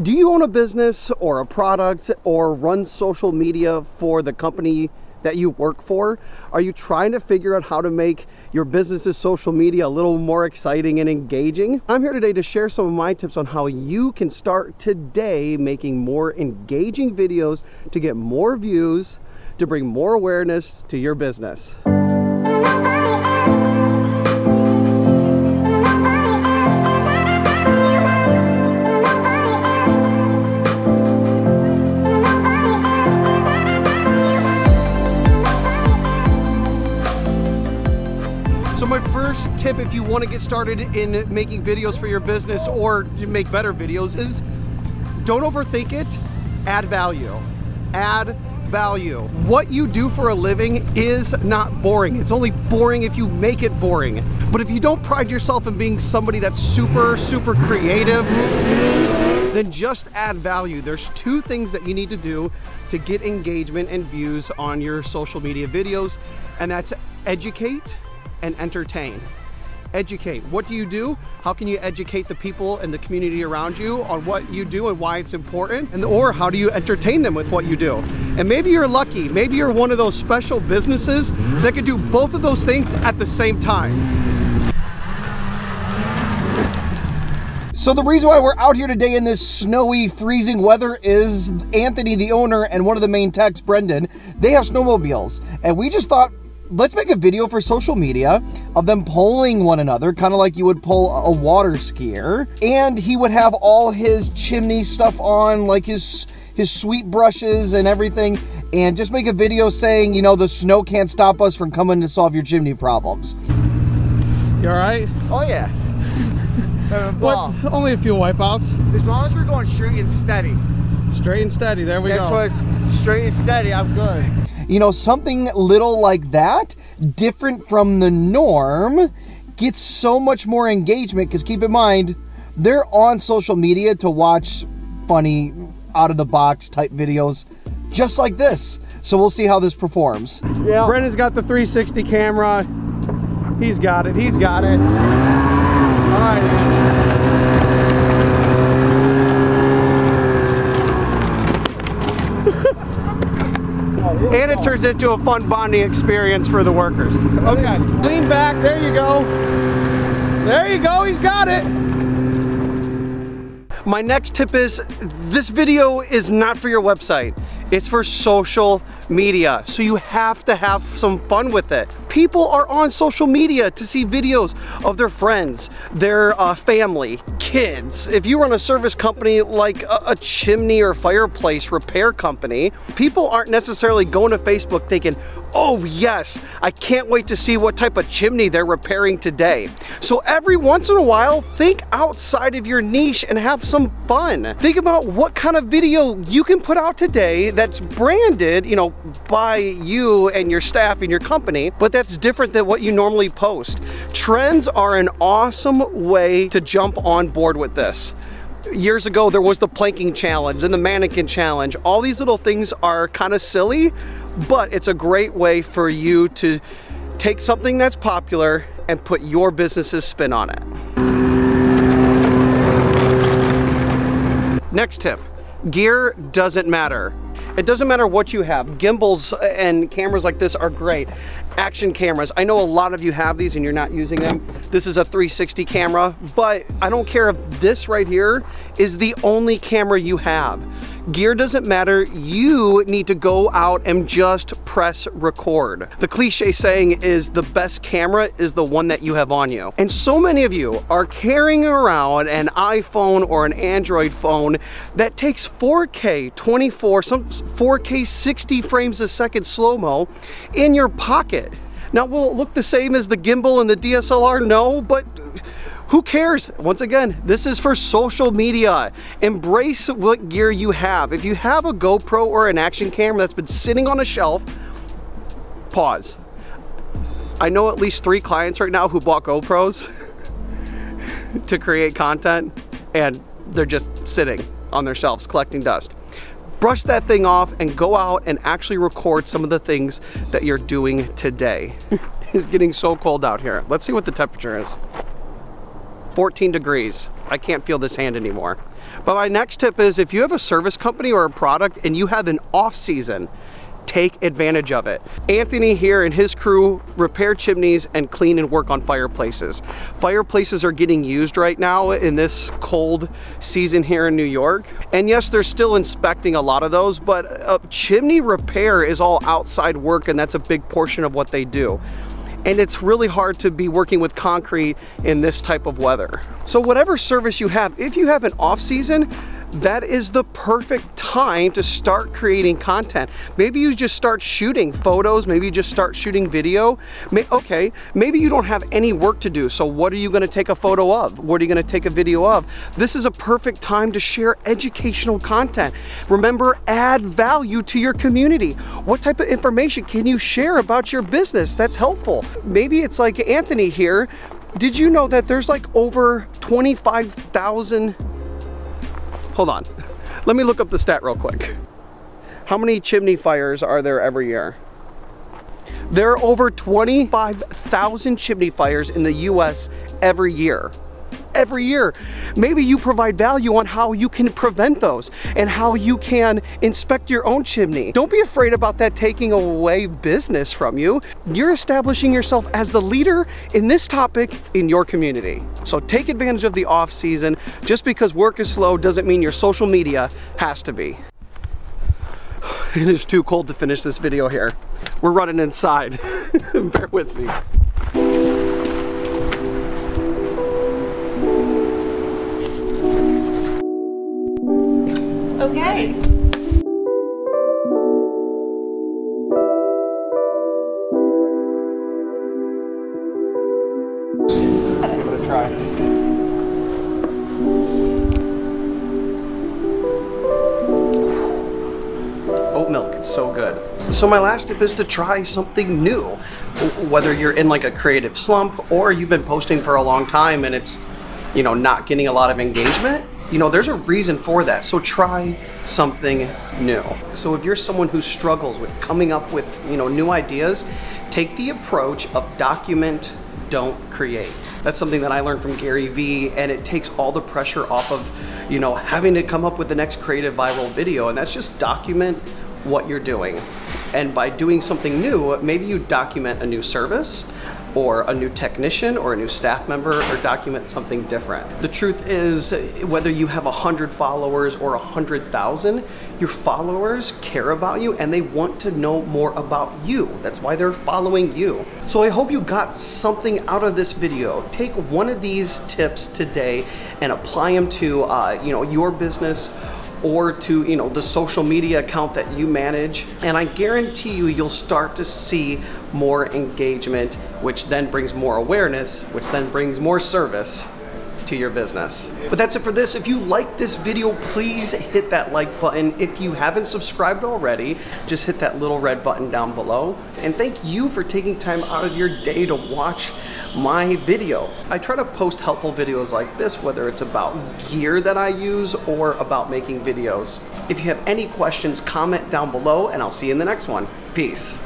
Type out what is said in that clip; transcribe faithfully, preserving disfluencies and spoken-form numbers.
Do you own a business or a product or run social media for the company that you work for? Are you trying to figure out how to make your business's social media a little more exciting and engaging? I'm here today to share some of my tips on how you can start today making more engaging videos to get more views, to bring more awareness to your business. First tip, if you want to get started in making videos for your business or to make better videos, is don't overthink it. Add value. Add value. What you do for a living is not boring. It's only boring if you make it boring. But if you don't pride yourself in being somebody that's super, super creative, then just add value. There's two things that you need to do to get engagement and views on your social media videos, and that's educate and entertain. Educate. What do you do? How can you educate the people and the community around you on what you do and why it's important? And or how do you entertain them with what you do? And maybe you're lucky. Maybe you're one of those special businesses that can do both of those things at the same time. So the reason why we're out here today in this snowy, freezing weather is Anthony, the owner, and one of the main techs, Brendan, they have snowmobiles. And we just thought, let's make a video for social media of them pulling one another, kind of like you would pull a water skier. And he would have all his chimney stuff on, like his his sweet brushes and everything, and just make a video saying, you know, the snow can't stop us from coming to solve your chimney problems. You all right? Oh yeah. Well, only a few wipeouts. As long as we're going straight and steady. Straight and steady. There we That's go. What, straight and steady. I'm good. You know, something little like that, different from the norm, gets so much more engagement, because keep in mind, they're on social media to watch funny, out-of-the-box type videos just like this. So we'll see how this performs. Yeah. Brendan's got the three sixty camera. He's got it. He's got it. All right. And it turns into a fun bonding experience for the workers. Okay, lean back, there you go. There you go, he's got it. My next tip is, this video is not for your website. It's for social media, so you have to have some fun with it. People are on social media to see videos of their friends, their uh, family, kids. If you run a service company like a, a chimney or fireplace repair company, people aren't necessarily going to Facebook thinking, oh yes, I can't wait to see what type of chimney they're repairing today. So every once in a while, think outside of your niche and have some fun. Think about what kind of video you can put out today that's branded, you know, by you and your staff and your company, but that's different than what you normally post. Trends are an awesome way to jump on board with this. Years ago, there was the planking challenge and the mannequin challenge. All these little things are kind of silly, but it's a great way for you to take something that's popular and put your business's spin on it. Next tip, gear doesn't matter. It doesn't matter what you have. Gimbals and cameras like this are great. Action cameras. I know a lot of you have these and you're not using them. This is a three sixty camera, but I don't care if this right here is the only camera you have. Gear doesn't matter. You need to go out and just press record. The cliche saying is the best camera is the one that you have on you. And so many of you are carrying around an iPhone or an Android phone that takes four K, twenty-four, some four K sixty frames a second slow-mo in your pocket. Now, will it look the same as the gimbal and the D S L R? No, but who cares? Once again, this is for social media. Embrace what gear you have. If you have a GoPro or an action camera that's been sitting on a shelf, pause. I know at least three clients right now who bought GoPros to create content, and they're just sitting on their shelves collecting dust. Brush that thing off and go out and actually record some of the things that you're doing today. It's getting so cold out here. Let's see what the temperature is. fourteen degrees. I can't feel this hand anymore. But my next tip is, if you have a service company or a product and you have an off season, take advantage of it. Anthony here and his crew repair chimneys and clean and work on fireplaces. Fireplaces are getting used right now in this cold season here in New York. And yes, they're still inspecting a lot of those, but uh, chimney repair is all outside work, and that's a big portion of what they do. And it's really hard to be working with concrete in this type of weather. So whatever service you have, if you have an off season, that is the perfect time to start creating content. Maybe you just start shooting photos, maybe you just start shooting video. May, okay, maybe you don't have any work to do, so what are you gonna take a photo of? What are you gonna take a video of? This is a perfect time to share educational content. Remember, add value to your community. What type of information can you share about your business that's helpful? Maybe it's like Anthony here. Did you know that there's like over twenty-five thousand Hold on, let me look up the stat real quick. How many chimney fires are there every year? There are over twenty-five thousand chimney fires in the U S every year. Every year. Maybe you provide value on how you can prevent those and how you can inspect your own chimney. Don't be afraid about that taking away business from you. You're establishing yourself as the leader in this topic in your community. So take advantage of the off season. Just because work is slow doesn't mean your social media has to be. It is too cold to finish this video here. We're running inside. Bear with me. Okay. I'm gonna try. Oat milk, it's so good. So my last tip is to try something new. Whether you're in like a creative slump or you've been posting for a long time and it's, you know, not getting a lot of engagement, you know, there's a reason for that. So try something new. So if you're someone who struggles with coming up with, you know, new ideas, take the approach of document, don't create. That's something that I learned from Gary Vee, and it takes all the pressure off of, you know, having to come up with the next creative viral video. And that's just document what you're doing. And by doing something new, maybe you document a new service, or a new technician, or a new staff member, or document something different. The truth is, whether you have one hundred followers or one hundred thousand, your followers care about you and they want to know more about you. That's why they're following you. So I hope you got something out of this video. Take one of these tips today and apply them to uh, you know, your business, or to, you know, the social media account that you manage, and I guarantee you, you'll start to see more engagement, which then brings more awareness, which then brings more service to your business. But that's it for this. If you like this video, please hit that like button. If you haven't subscribed already, just hit that little red button down below. And thank you for taking time out of your day to watch my video. I try to post helpful videos like this, whether it's about gear that I use or about making videos. If you have any questions, comment down below, and I'll see you in the next one. Peace.